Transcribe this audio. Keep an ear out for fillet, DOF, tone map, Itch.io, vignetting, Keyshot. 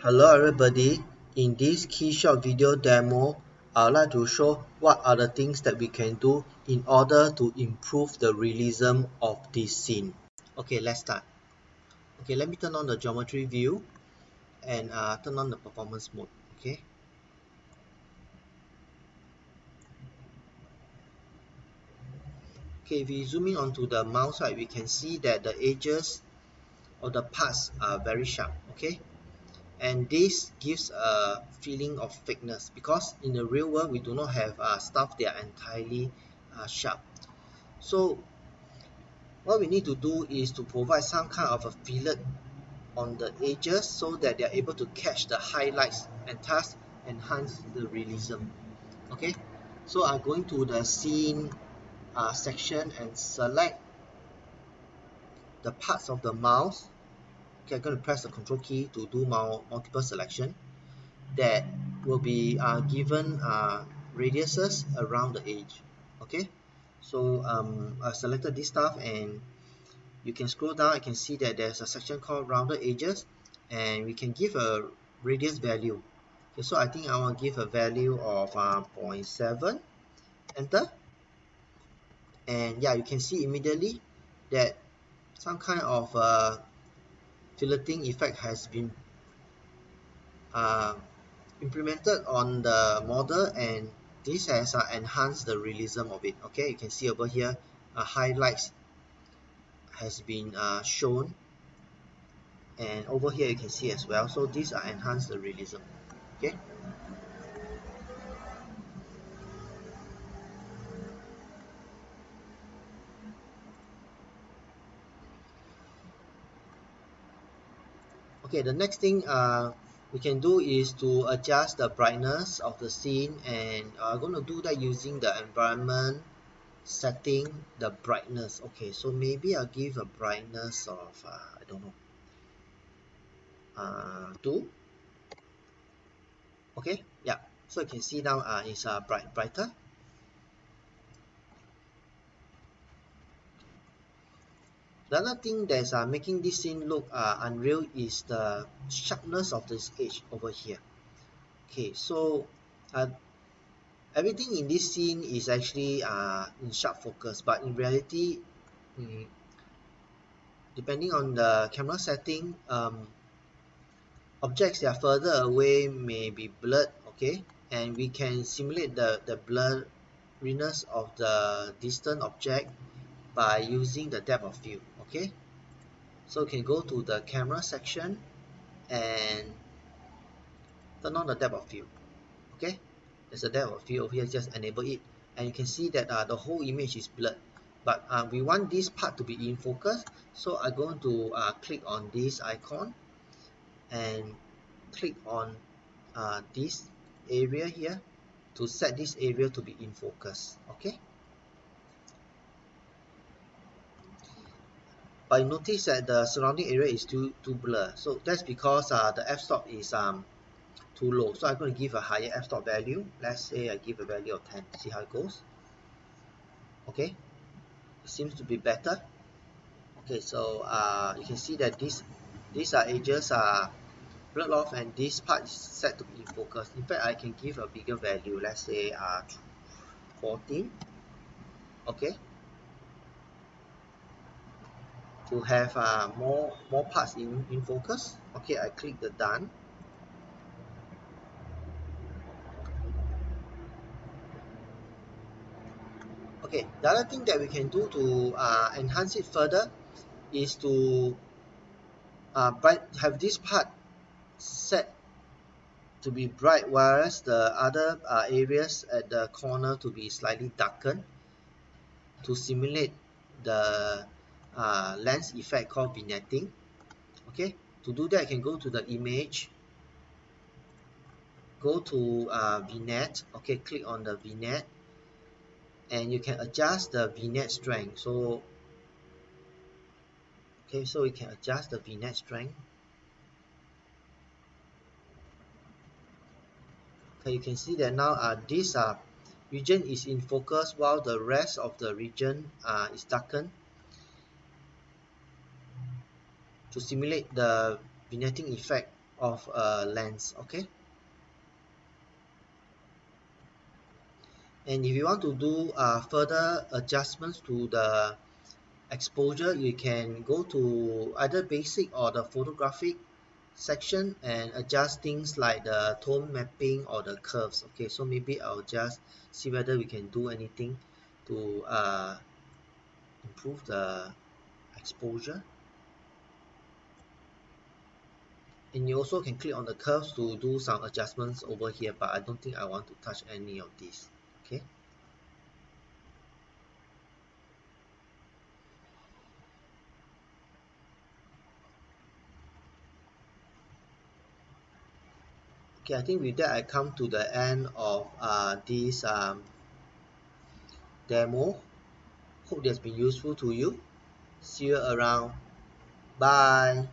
Hello everybody, in this Keyshot video demo, I would like to show what are the things that we can do in order to improve the realism of this scene. Okay, let's start. Okay, let me turn on the geometry view and turn on the performance mode. Okay. Okay, if we zoom in onto the mouse, right, we can see that the edges or the parts are very sharp. Okay. And this gives a feeling of fakeness because in the real world we do not have stuff that are entirely sharp. So what we need to do is to provide some kind of a fillet on the edges so that they are able to catch the highlights and thus enhance the realism. Okay, so I'm going to the scene section and select the parts of the mouse. Okay, I'm going to press the control key to do multiple selection that will be given radiuses around the edge. Okay, so I selected this stuff and you can scroll down. I can see that there's a section called rounded edges and we can give a radius value. Okay, so I think I will give a value of 0.7, enter, and yeah, you can see immediately that some kind of filleting effect has been implemented on the model, and this has enhanced the realism of it. Okay, you can see over here highlights has been shown, and over here you can see as well. So these are enhanced the realism. Okay. Okay, the next thing we can do is to adjust the brightness of the scene, and I'm going to do that using the environment setting, the brightness. Okay, so maybe I'll give a brightness of, I don't know, 2. Okay, yeah, so you can see now it's brighter. The other thing that's making this scene look unreal is the sharpness of this edge over here. Okay, so everything in this scene is actually in sharp focus, but in reality, depending on the camera setting, objects that are further away may be blurred. Okay, and we can simulate the blurriness of the distant object by using the depth of field. Okay, so you can go to the camera section and turn on the depth of field. Okay, there's a depth of field over here, just enable it, and you can see that the whole image is blurred, but we want this part to be in focus, so I'm going to click on this icon and click on this area here to set this area to be in focus. Okay, but notice that the surrounding area is too blurred. So that's because the f-stop is too low. So I'm going to give a higher f-stop value. Let's say I give a value of 10. See how it goes. Okay, it seems to be better. Okay, so you can see that these edges are blurred off, and this part is set to be in focus. In fact, I can give a bigger value. Let's say 14. Okay, to have more parts in focus. Okay, I click the done. Okay, the other thing that we can do to enhance it further is to have this part set to be bright, whereas the other areas at the corner to be slightly darkened, to simulate the lens effect called vignetting. Okay, to do that I can go to the image, go to vignette. Okay, click on the vignette and you can adjust the vignette strength. So okay, so we can adjust the vignette strength. Okay, you can see that now this region is in focus while the rest of the region is darkened, to simulate the vignetting effect of a lens, okay? And if you want to do further adjustments to the exposure, you can go to either basic or the photographic section and adjust things like the tone mapping or the curves. Okay, so maybe I'll just see whether we can do anything to improve the exposure. And you also can click on the curves to do some adjustments over here, but I don't think I want to touch any of these. Okay. Okay, I think with that I come to the end of this demo. Hope it has been useful to you. See you around. Bye.